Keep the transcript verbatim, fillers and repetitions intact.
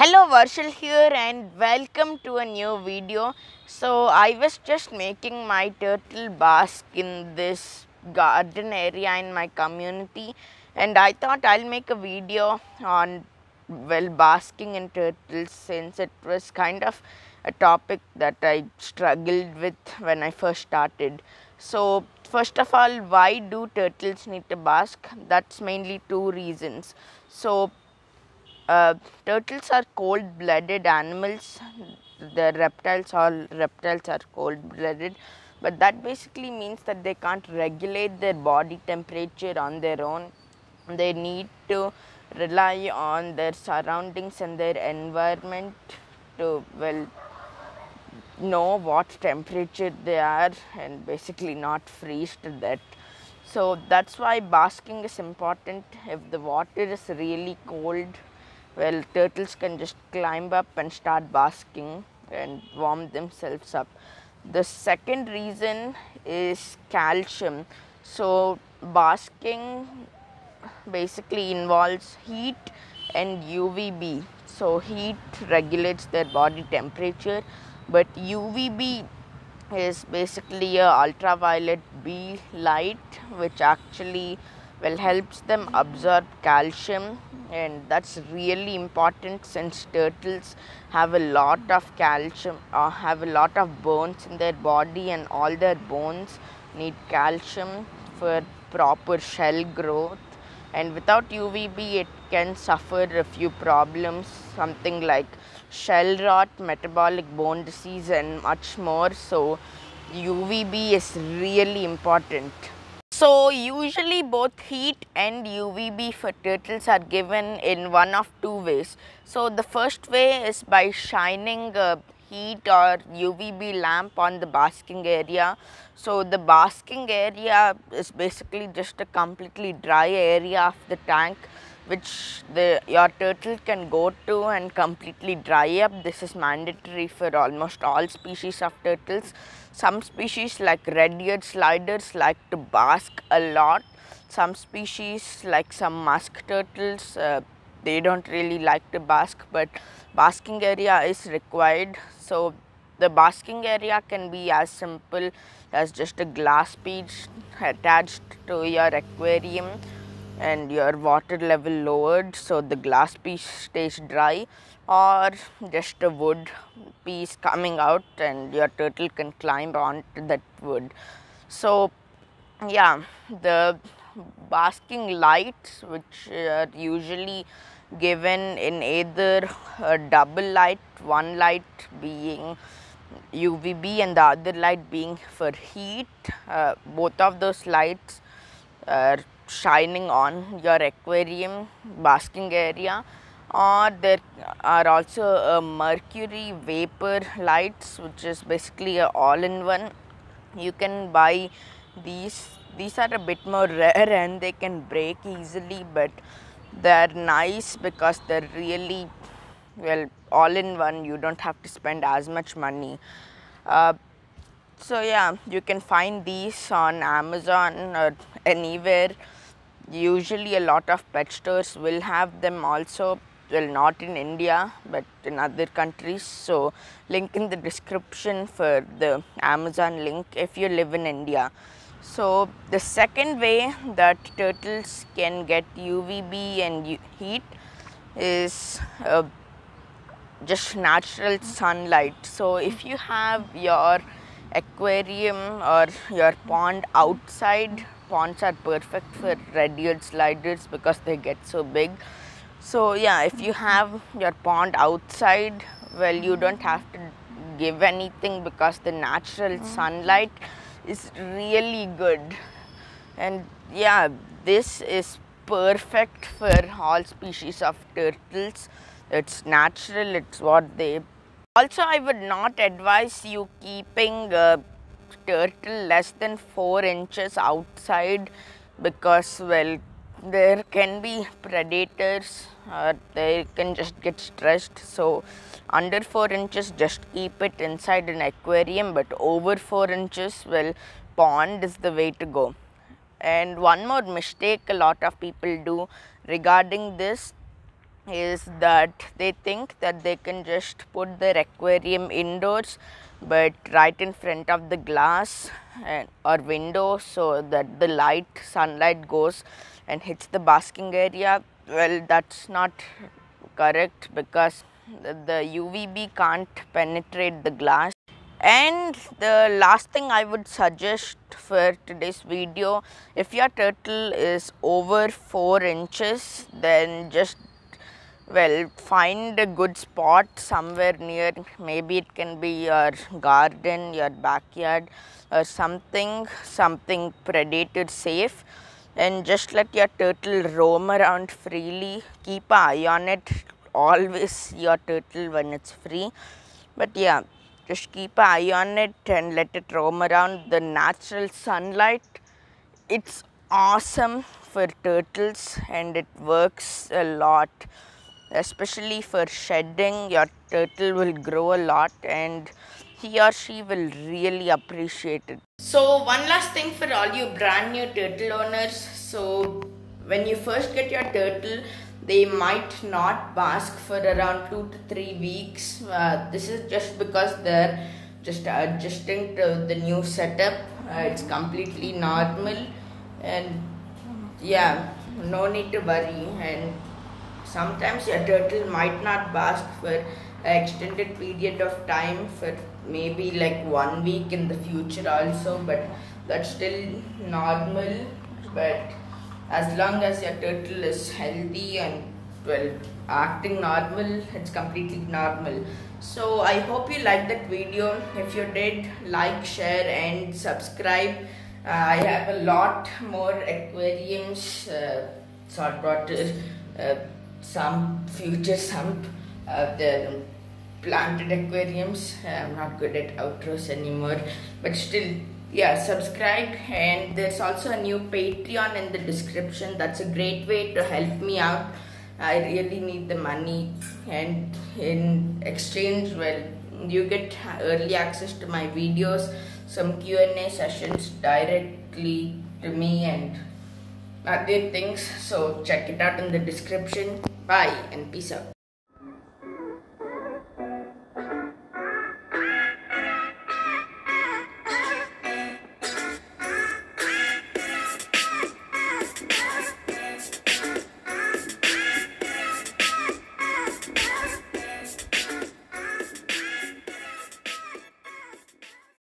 Hello Varshil here and welcome to a new video. So I was just making my turtle bask in this garden area in my community, and I thought I'll make a video on well basking in turtles, since it was kind of a topic that I struggled with when I first started. So first of all, why do turtles need to bask? That's mainly two reasons. So Uh, turtles are cold-blooded animals. The reptiles, all reptiles are cold-blooded, but that basically means that they can't regulate their body temperature on their own. They need to rely on their surroundings and their environment to well know what temperature they are and basically not freeze to that. So that's why basking is important. If the water is really cold, well, turtles can just climb up and start basking and warm themselves up. The second reason is calcium. So basking basically involves heat and U V B. So heat regulates their body temperature, but U V B is basically a ultraviolet B light, which actually well helps them absorb calcium, and that's really important since turtles have a lot of calcium uh, have a lot of bones in their body, and all their bones need calcium for proper shell growth. And without U V B, it can suffer a few problems, something like shell rot, metabolic bone disease, and much more. So U V B is really important. So usually both heat and U V B for turtles are given in one of two ways. So the first way is by shining a heat or U V B lamp on the basking area. So the basking area is basically just a completely dry area of the tank, which the, your turtle can go to and completely dry up. This is mandatory for almost all species of turtles. Some species like red-eared sliders like to bask a lot. Some species like some musk turtles, uh, they don't really like to bask, but basking area is required. So the basking area can be as simple as just a glass piece attached to your aquarium and your water level lowered so the glass piece stays dry, or just a wood piece coming out and your turtle can climb onto that wood. So yeah, the basking lights, which are usually given in either a double light, one light being U V B and the other light being for heat, uh, both of those lights are shining on your aquarium basking area, or there are also uh, mercury vapor lights, which is basically a all-in-one. You can buy these. These are a bit more rare and they can break easily, but they're nice because they're really well all-in-one. You don't have to spend as much money. Uh, so yeah, you can find these on Amazon or anywhere. Usually a lot of pet stores will have them also, well not in India but in other countries, so link in the description for the Amazon link if you live in India. So the second way that turtles can get U V B and heat is uh, just natural sunlight. So if you have your aquarium or your pond outside, ponds are perfect for red-eared sliders because they get so big. So yeah, if you have your pond outside, well you don't have to give anything because the natural sunlight is really good. And yeah, this is perfect for all species of turtles. It's natural, it's what they. Also, I would not advise you keeping uh, turtle less than four inches outside because, well, there can be predators or they can just get stressed. So under four inches, just keep it inside an aquarium, but over four inches, well, pond is the way to go. And one more mistake a lot of people do regarding this is that they think that they can just put their aquarium indoors, but right in front of the glass and, or window, so that the light, sunlight goes and hits the basking area. Well, that's not correct because the, the U V B can't penetrate the glass. And the last thing I would suggest for today's video, if your turtle is over four inches, then just well find a good spot somewhere near. Maybe it can be your garden, your backyard or something, something predator safe, and just let your turtle roam around freely. Keep an eye on it, always your turtle when it's free, but yeah, just keep an eye on it and let it roam around. The natural sunlight, it's awesome for turtles and it works a lot, especially for shedding. Your turtle will grow a lot and he or she will really appreciate it. So one last thing for all you brand new turtle owners. So when you first get your turtle, they might not bask for around two to three weeks. Uh, this is just because they're just adjusting to the new setup. Uh, it's completely normal, and yeah, no need to worry. And sometimes your turtle might not bask for an extended period of time, for maybe like one week in the future also, but that's still normal. But as long as your turtle is healthy and well acting normal, it's completely normal. So I hope you liked that video. If you did, like, share and subscribe. uh, I have a lot more aquariums, uh, saltwater, uh, some future some uh, the planted aquariums. I'm not good at outros anymore, but still, yeah, subscribe. And there's also a new Patreon in the description. That's a great way to help me out. I really need the money, and in exchange, well, you get early access to my videos, some Q and A sessions directly to me, and other things. So check it out in the description. Bye and peace out.